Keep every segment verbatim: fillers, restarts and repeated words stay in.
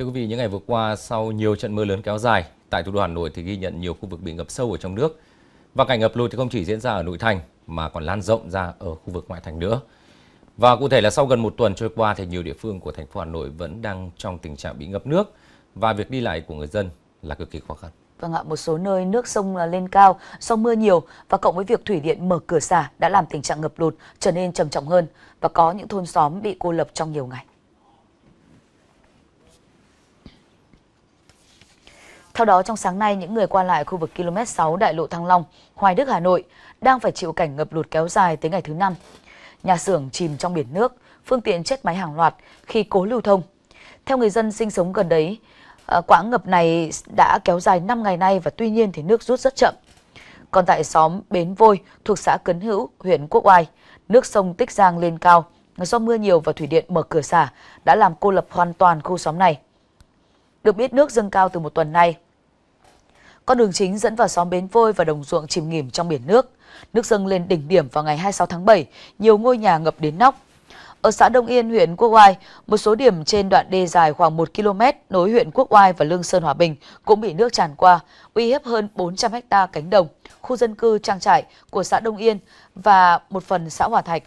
Thưa quý vị, những ngày vừa qua sau nhiều trận mưa lớn kéo dài tại thủ đô Hà Nội thì ghi nhận nhiều khu vực bị ngập sâu ở trong nước. Và cảnh ngập lụt thì không chỉ diễn ra ở nội thành mà còn lan rộng ra ở khu vực ngoại thành nữa. Và cụ thể là sau gần một tuần trôi qua thì nhiều địa phương của thành phố Hà Nội vẫn đang trong tình trạng bị ngập nước và việc đi lại của người dân là cực kỳ khó khăn. Vâng ạ, một số nơi nước sông lên cao do mưa nhiều và cộng với việc thủy điện mở cửa xả đã làm tình trạng ngập lụt trở nên trầm trọng hơn và có những thôn xóm bị cô lập trong nhiều ngày. Theo đó, trong sáng nay, những người qua lại khu vực ki lô mét sáu đại lộ Thăng Long, Hoài Đức, Hà Nội đang phải chịu cảnh ngập lụt kéo dài tới ngày thứ năm. Nhà xưởng chìm trong biển nước, phương tiện chết máy hàng loạt khi cố lưu thông. Theo người dân sinh sống gần đấy, quãng ngập này đã kéo dài năm ngày nay và tuy nhiên thì nước rút rất chậm. Còn tại xóm Bến Vôi thuộc xã Cấn Hữu, huyện Quốc Oai, nước sông Tích Giang lên cao do mưa nhiều và thủy điện mở cửa xả đã làm cô lập hoàn toàn khu xóm này. Được biết, nước dâng cao từ một tuần nay. Con đường chính dẫn vào xóm Bến Vôi và đồng ruộng chìm nghỉm trong biển nước. Nước dâng lên đỉnh điểm vào ngày hai mươi sáu tháng bảy, nhiều ngôi nhà ngập đến nóc. Ở xã Đông Yên, huyện Quốc Oai, một số điểm trên đoạn đê dài khoảng một ki lô mét nối huyện Quốc Oai và Lương Sơn, Hòa Bình cũng bị nước tràn qua, uy hiếp hơn bốn trăm héc ta cánh đồng, khu dân cư trang trại của xã Đông Yên và một phần xã Hòa Thạch.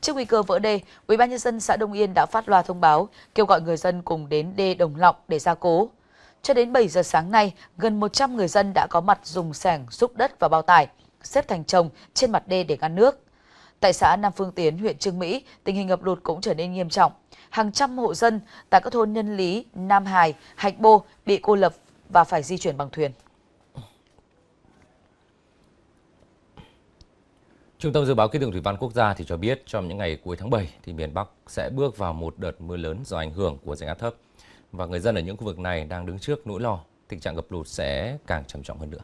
Trước nguy cơ vỡ đê, Ủy ban nhân dân xã Đông Yên đã phát loa thông báo kêu gọi người dân cùng đến đê Đồng Lọc để gia cố. Cho đến bảy giờ sáng nay, gần một trăm người dân đã có mặt dùng xẻng xúc đất và bao tải, xếp thành chồng trên mặt đê để ngăn nước. Tại xã Nam Phương Tiến, huyện Chương Mỹ, tình hình ngập lụt cũng trở nên nghiêm trọng. Hàng trăm hộ dân tại các thôn Nhân Lý, Nam Hải, Hạch Bô bị cô lập và phải di chuyển bằng thuyền. Trung tâm Dự báo Khí tượng Thủy văn Quốc gia thì cho biết trong những ngày cuối tháng bảy thì miền Bắc sẽ bước vào một đợt mưa lớn do ảnh hưởng của rãnh áp thấp. Và người dân ở những khu vực này đang đứng trước nỗi lo tình trạng ngập lụt sẽ càng trầm trọng hơn nữa.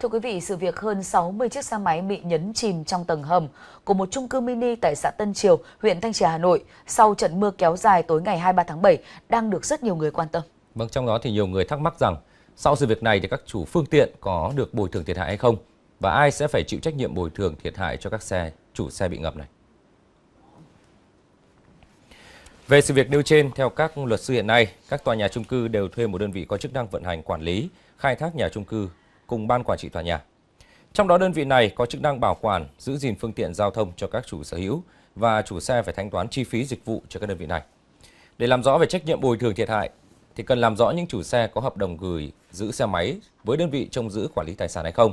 Thưa quý vị, sự việc hơn sáu mươi chiếc xe máy bị nhấn chìm trong tầng hầm của một chung cư mini tại xã Tân Triều, huyện Thanh Trì, Hà Nội sau trận mưa kéo dài tối ngày hai mươi ba tháng bảy đang được rất nhiều người quan tâm. Vâng, trong đó thì nhiều người thắc mắc rằng sau sự việc này thì các chủ phương tiện có được bồi thường thiệt hại hay không? Và ai sẽ phải chịu trách nhiệm bồi thường thiệt hại cho các xe chủ xe bị ngập này? Về sự việc nêu trên, theo các luật sư hiện nay, các tòa nhà chung cư đều thuê một đơn vị có chức năng vận hành, quản lý, khai thác nhà chung cư cùng ban quản trị tòa nhà. Trong đó đơn vị này có chức năng bảo quản, giữ gìn phương tiện giao thông cho các chủ sở hữu và chủ xe phải thanh toán chi phí dịch vụ cho các đơn vị này. Để làm rõ về trách nhiệm bồi thường thiệt hại thì cần làm rõ những chủ xe có hợp đồng gửi giữ xe máy với đơn vị trông giữ quản lý tài sản hay không.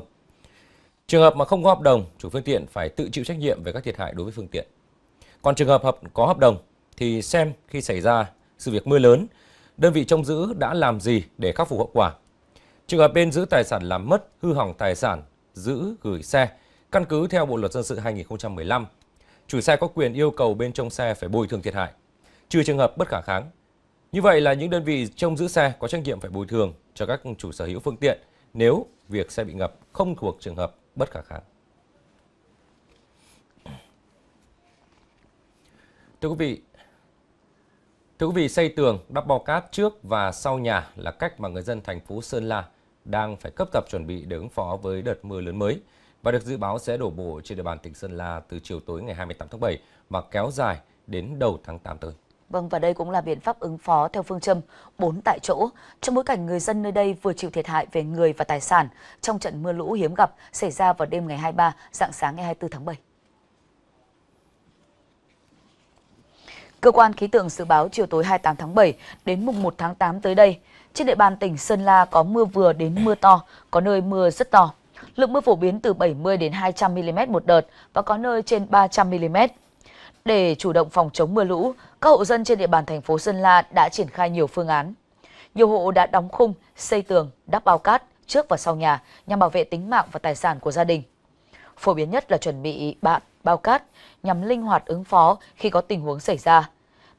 Trường hợp mà không có hợp đồng, chủ phương tiện phải tự chịu trách nhiệm về các thiệt hại đối với phương tiện. Còn trường hợp hợp có hợp đồng thì xem khi xảy ra sự việc mưa lớn, đơn vị trông giữ đã làm gì để khắc phục hậu quả. Trường hợp bên giữ tài sản làm mất, hư hỏng tài sản, giữ, gửi xe, căn cứ theo Bộ Luật Dân sự hai nghìn không trăm mười lăm, chủ xe có quyền yêu cầu bên trông xe phải bồi thường thiệt hại, trừ trường hợp bất khả kháng. Như vậy là những đơn vị trông giữ xe có trách nhiệm phải bồi thường cho các chủ sở hữu phương tiện nếu việc xe bị ngập không thuộc trường hợp bất khả kháng. Thưa quý vị, thưa quý vị, xây tường, đắp bao cát trước và sau nhà là cách mà người dân thành phố Sơn La đang phải cấp tập chuẩn bị để ứng phó với đợt mưa lớn mới và được dự báo sẽ đổ bộ trên địa bàn tỉnh Sơn La từ chiều tối ngày hai mươi tám tháng bảy và kéo dài đến đầu tháng tám tới. Vâng, và đây cũng là biện pháp ứng phó theo phương châm bốn tại chỗ trong bối cảnh người dân nơi đây vừa chịu thiệt hại về người và tài sản trong trận mưa lũ hiếm gặp xảy ra vào đêm ngày hai mươi ba, rạng sáng ngày hai mươi tư tháng bảy. Cơ quan khí tượng dự báo chiều tối hai mươi tám tháng bảy đến mùng một tháng tám tới đây, trên địa bàn tỉnh Sơn La có mưa vừa đến mưa to, có nơi mưa rất to. Lượng mưa phổ biến từ bảy mươi đến hai trăm mi-li-mét một đợt và có nơi trên ba trăm mi-li-mét. Để chủ động phòng chống mưa lũ, các hộ dân trên địa bàn thành phố Sơn La đã triển khai nhiều phương án. Nhiều hộ đã đóng khung, xây tường, đắp bao cát trước và sau nhà nhằm bảo vệ tính mạng và tài sản của gia đình. Phổ biến nhất là chuẩn bị bạt, bao cát nhằm linh hoạt ứng phó khi có tình huống xảy ra.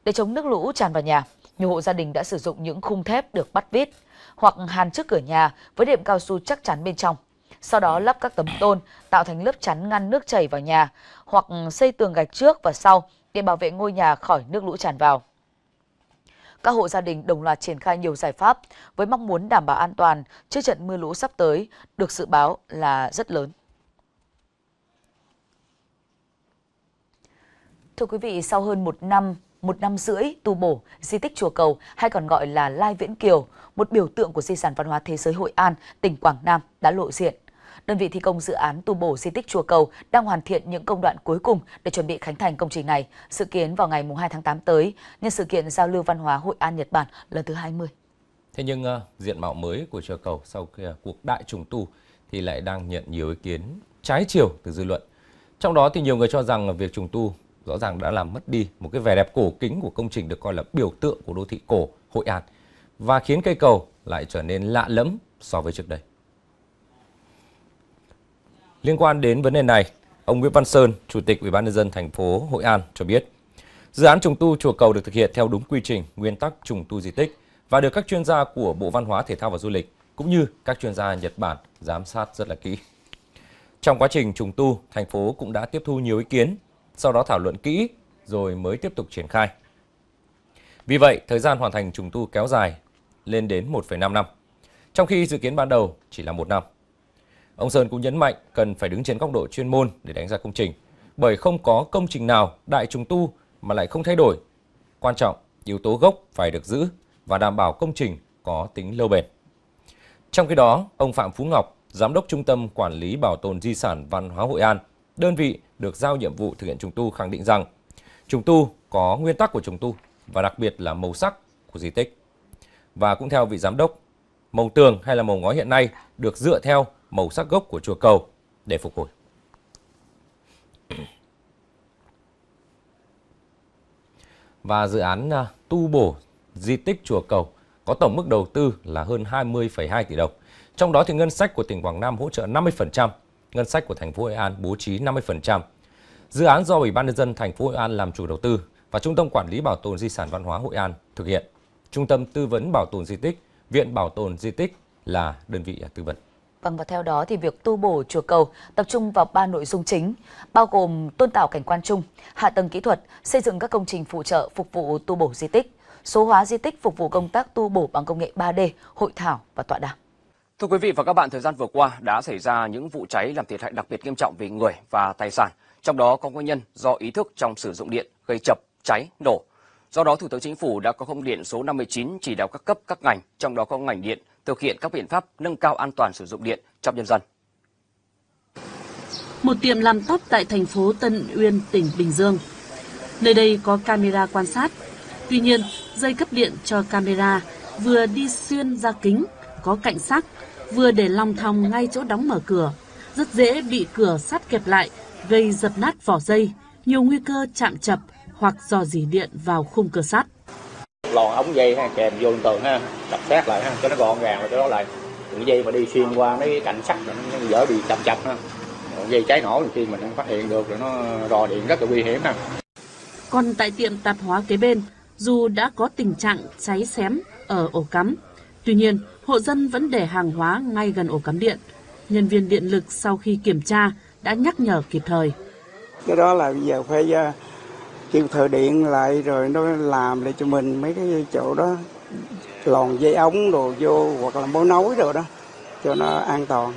Để chống nước lũ tràn vào nhà, nhiều hộ gia đình đã sử dụng những khung thép được bắt vít hoặc hàn trước cửa nhà với đệm cao su chắc chắn bên trong. Sau đó lắp các tấm tôn tạo thành lớp chắn ngăn nước chảy vào nhà hoặc xây tường gạch trước và sau để bảo vệ ngôi nhà khỏi nước lũ tràn vào. Các hộ gia đình đồng loạt triển khai nhiều giải pháp với mong muốn đảm bảo an toàn trước trận mưa lũ sắp tới được dự báo là rất lớn. Thưa quý vị, sau hơn một năm một năm rưỡi tu bổ di tích Chùa Cầu hay còn gọi là Lai Viễn Kiều, một biểu tượng của di sản văn hóa thế giới Hội An, tỉnh Quảng Nam đã lộ diện. Đơn vị thi công dự án tu bổ di tích Chùa Cầu đang hoàn thiện những công đoạn cuối cùng để chuẩn bị khánh thành công trình này, dự kiến vào ngày mùng hai tháng tám tới, nhân sự kiện giao lưu văn hóa Hội An Nhật Bản lần thứ hai mươi. Thế nhưng uh, diện mạo mới của Chùa Cầu sau khi, uh, cuộc đại trùng tu thì lại đang nhận nhiều ý kiến trái chiều từ dư luận. Trong đó thì nhiều người cho rằng là việc trùng tu rõ ràng đã làm mất đi một cái vẻ đẹp cổ kính của công trình được coi là biểu tượng của đô thị cổ Hội An và khiến cây cầu lại trở nên lạ lẫm so với trước đây. Liên quan đến vấn đề này, ông Nguyễn Văn Sơn, Chủ tịch Ủy ban nhân dân thành phố Hội An cho biết, dự án trùng tu Chùa Cầu được thực hiện theo đúng quy trình, nguyên tắc trùng tu di tích và được các chuyên gia của Bộ Văn hóa, Thể thao và Du lịch cũng như các chuyên gia Nhật Bản giám sát rất là kỹ. Trong quá trình trùng tu, thành phố cũng đã tiếp thu nhiều ý kiến, sau đó thảo luận kỹ rồi mới tiếp tục triển khai. Vì vậy, thời gian hoàn thành trùng tu kéo dài lên đến một phẩy năm năm, trong khi dự kiến ban đầu chỉ là một năm. Ông Sơn cũng nhấn mạnh cần phải đứng trên góc độ chuyên môn để đánh giá công trình, bởi không có công trình nào đại trùng tu mà lại không thay đổi. Quan trọng, yếu tố gốc phải được giữ và đảm bảo công trình có tính lâu bền. Trong khi đó, ông Phạm Phú Ngọc, Giám đốc Trung tâm Quản lý Bảo tồn Di sản Văn hóa Hội An, đơn vị được giao nhiệm vụ thực hiện trùng tu khẳng định rằng trùng tu có nguyên tắc của trùng tu và đặc biệt là màu sắc của di tích. Và cũng theo vị giám đốc, màu tường hay là màu ngói hiện nay được dựa theo màu sắc gốc của Chùa Cầu để phục hồi. Và dự án tu bổ di tích Chùa Cầu có tổng mức đầu tư là hơn hai mươi phẩy hai tỷ đồng. Trong đó thì ngân sách của tỉnh Quảng Nam hỗ trợ năm mươi phần trăm, ngân sách của thành phố Hội An bố trí năm mươi phần trăm. Dự án do Ủy ban nhân dân thành phố Hội An làm chủ đầu tư và Trung tâm Quản lý Bảo tồn Di sản Văn hóa Hội An thực hiện. Trung tâm Tư vấn Bảo tồn Di tích, Viện Bảo tồn Di tích là đơn vị tư vấn. Vâng, và theo đó thì việc tu bổ Chùa Cầu tập trung vào ba nội dung chính, bao gồm tôn tạo cảnh quan chung, hạ tầng kỹ thuật, xây dựng các công trình phụ trợ phục vụ tu bổ di tích, số hóa di tích phục vụ công tác tu bổ bằng công nghệ ba D, hội thảo và tọa đàm. Thưa quý vị và các bạn, thời gian vừa qua đã xảy ra những vụ cháy làm thiệt hại đặc biệt nghiêm trọng về người và tài sản, trong đó có nguyên nhân do ý thức trong sử dụng điện gây chập, cháy, nổ. Do đó, Thủ tướng Chính phủ đã có công điện số năm mươi chín chỉ đạo các cấp, các ngành, trong đó có ngành điện, thực hiện các biện pháp nâng cao an toàn sử dụng điện trong nhân dân. Một tiệm làm tóc tại thành phố Tân Uyên, tỉnh Bình Dương. Nơi đây có camera quan sát. Tuy nhiên, dây cấp điện cho camera vừa đi xuyên ra kính, có cạnh sắc, vừa để lòng thòng ngay chỗ đóng mở cửa. Rất dễ bị cửa sắt kẹp lại, gây dập nát vỏ dây, nhiều nguy cơ chạm chập hoặc dò rỉ điện vào khung cửa sắt. Lòn ống dây ha, kèm vô tường ha, tập sát lại ha, cho nó gọn gàng và cho nó lại. Những dây mà đi xuyên qua mấy cạnh sắt nó dễ bị chập chập ha. Dây cháy nổ thì khi mình không phát hiện được rồi nó rò điện rất là nguy hiểm ha. Còn tại tiệm tạp hóa kế bên, dù đã có tình trạng cháy xém ở ổ cắm, tuy nhiên hộ dân vẫn để hàng hóa ngay gần ổ cắm điện. Nhân viên điện lực sau khi kiểm tra đã nhắc nhở kịp thời. Cái đó là bây giờ phải kêu thợ điện lại rồi nó làm lại cho mình mấy cái chỗ đó, lòn dây ống đồ vô hoặc là mối nối rồi đó cho nó an toàn.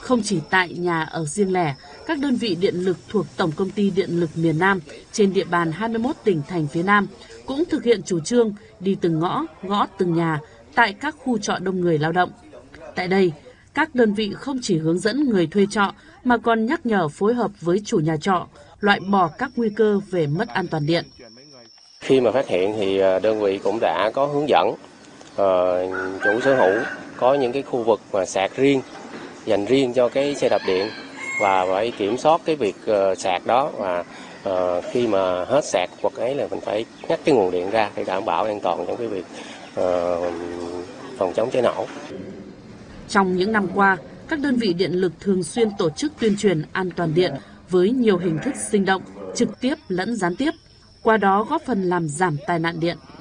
Không chỉ tại nhà ở riêng lẻ, các đơn vị điện lực thuộc Tổng Công ty Điện lực miền Nam trên địa bàn hai mươi mốt tỉnh thành phía Nam cũng thực hiện chủ trương đi từng ngõ, gõ từng nhà tại các khu trọ đông người lao động. Tại đây, các đơn vị không chỉ hướng dẫn người thuê trọ mà còn nhắc nhở phối hợp với chủ nhà trọ, loại bỏ các nguy cơ về mất an toàn điện. Khi mà phát hiện thì đơn vị cũng đã có hướng dẫn uh, chủ sở hữu có những cái khu vực mà sạc riêng, dành riêng cho cái xe đạp điện và phải kiểm soát cái việc uh, sạc đó, và uh, khi mà hết sạc hoặc ấy là mình phải ngắt cái nguồn điện ra để đảm bảo an toàn trong cái việc uh, phòng chống cháy nổ. Trong những năm qua, các đơn vị điện lực thường xuyên tổ chức tuyên truyền an toàn điện với nhiều hình thức sinh động, trực tiếp lẫn gián tiếp, qua đó góp phần làm giảm tai nạn điện.